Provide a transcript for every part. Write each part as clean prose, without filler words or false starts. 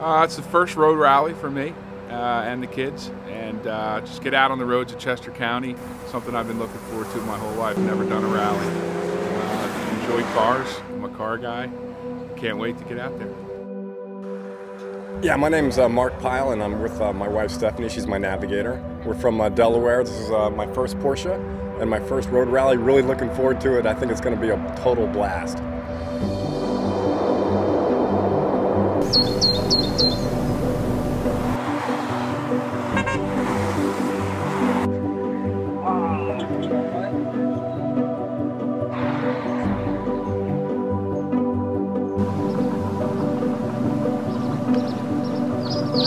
It's the first road rally for me and the kids, and just get out on the roads of Chester County, something I've been looking forward to my whole life. Never done a rally. Enjoy cars. I'm a car guy. Can't wait to get out there. Yeah, my name's Mark Pyle, and I'm with my wife Stephanie. She's my navigator. We're from Delaware. This is my first Porsche and my first road rally. Really looking forward to it. I think it's going to be a total blast.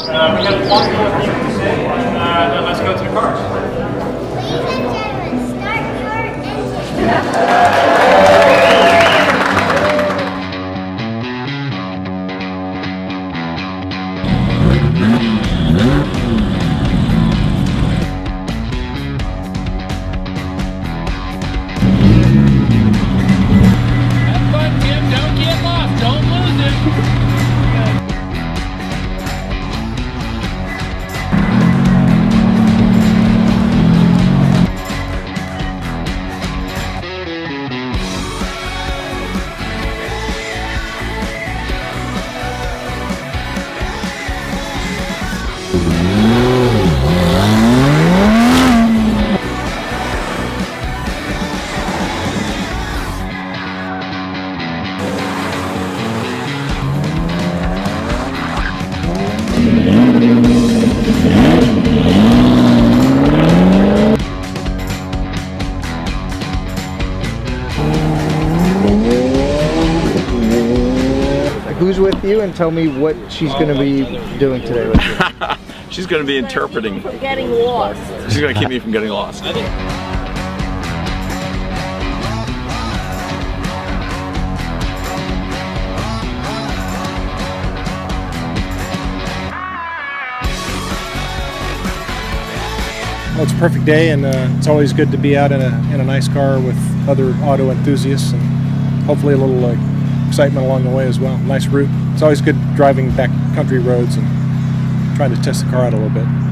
We have one more thing to say, and then let's go to the cars. Ladies and gentlemen, start your engine. Who's with you, and tell me what she's going to be doing today with you. She's going to be interpreting. She's going to keep me from getting lost. She's going to keep me from getting lost. Well, it's a perfect day, and it's always good to be out in a nice car with other auto enthusiasts, and hopefully a little excitement along the way as well. Nice route. It's always good driving back country roads and trying to test the car out a little bit.